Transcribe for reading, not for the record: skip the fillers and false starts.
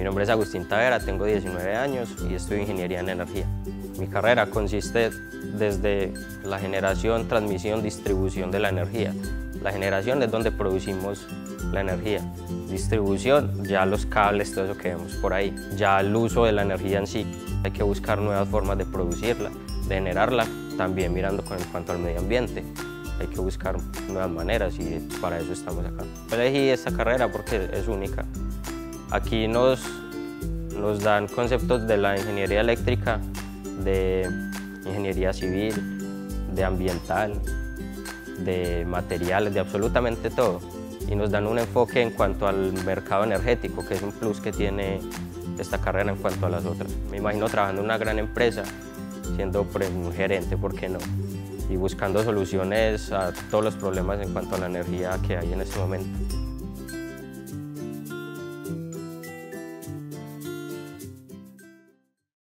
Mi nombre es Agustín Tavera, tengo 19 años y estudio Ingeniería en Energía. Mi carrera consiste desde la generación, transmisión, distribución de la energía. La generación es donde producimos la energía. Distribución, ya los cables, todo eso que vemos por ahí. Ya el uso de la energía en sí. Hay que buscar nuevas formas de producirla, de generarla, también mirando en cuanto al medio ambiente. Hay que buscar nuevas maneras y para eso estamos acá. Elegí esta carrera porque es única. Aquí nos dan conceptos de la ingeniería eléctrica, de ingeniería civil, de ambiental, de materiales, de absolutamente todo. Y nos dan un enfoque en cuanto al mercado energético, que es un plus que tiene esta carrera en cuanto a las otras. Me imagino trabajando en una gran empresa, siendo un gerente, ¿por qué no? Y buscando soluciones a todos los problemas en cuanto a la energía que hay en este momento.